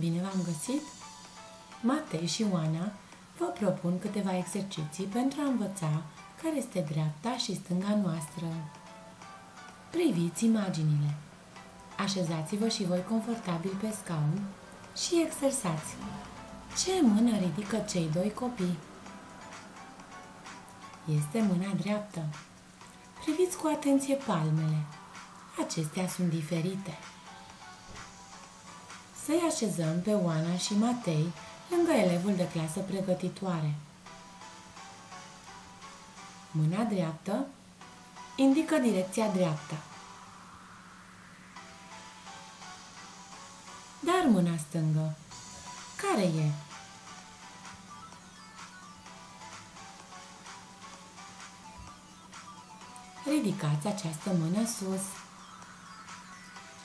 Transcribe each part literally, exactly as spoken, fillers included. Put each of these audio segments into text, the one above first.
Bine v-am găsit! Matei și Oana vă propun câteva exerciții pentru a învăța care este dreapta și stânga noastră. Priviți imaginile. Așezați-vă și voi confortabil pe scaun și exersați. Ce mână ridică cei doi copii? Este mâna dreaptă. Priviți cu atenție palmele. Acestea sunt diferite. Să-i așezăm pe Oana și Matei lângă elevul de clasă pregătitoare. Mâna dreaptă indică direcția dreaptă, dar mâna stângă, care e? Ridicați această mână sus.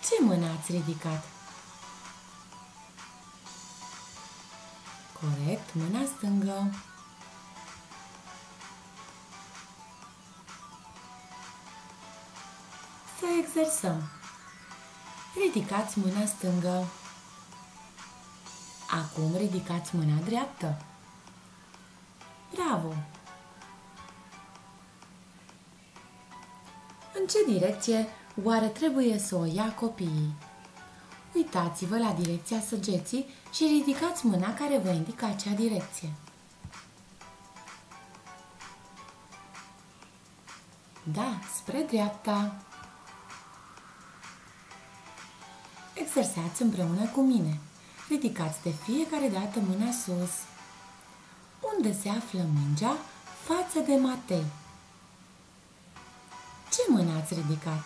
Ce mână ați ridicat? Corect, mâna stângă. Să exersăm. Ridicați mâna stângă. Acum ridicați mâna dreaptă. Bravo! În ce direcție oare trebuie să o ia copiii? Uitați-vă la direcția săgeții și ridicați mâna care vă indică acea direcție. Da, spre dreapta. Exersați împreună cu mine. Ridicați de fiecare dată mâna sus. Unde se află mingea față de Matei? Ce mână ați ridicat?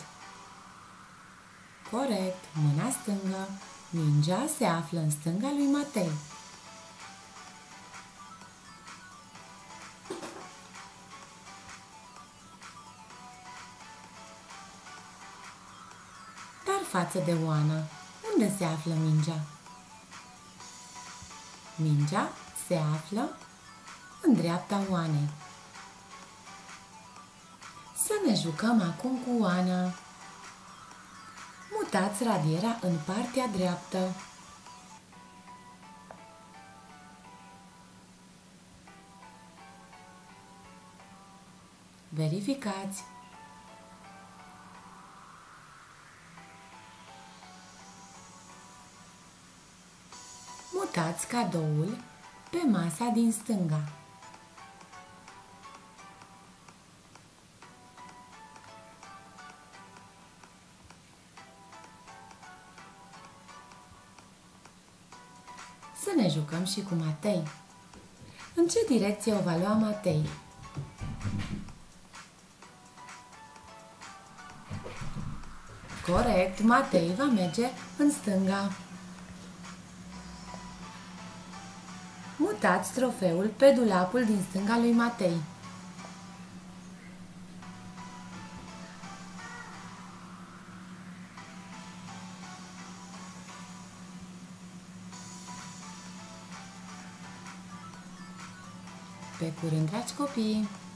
Corect, mâna stângă. Mingea se află în stânga lui Matei. Dar față de Oana, unde se află mingea? Mingea se află în dreapta Oanei. Să ne jucăm acum cu Oana. Mutați radiera în partea dreaptă. Verificați. Mutați cadoul pe masa din stânga. Să ne jucăm și cu Matei. În ce direcție o va lua Matei? Corect, Matei va merge în stânga. Mutați trofeul pe dulapul din stânga lui Matei. Pe curând, dragi copii!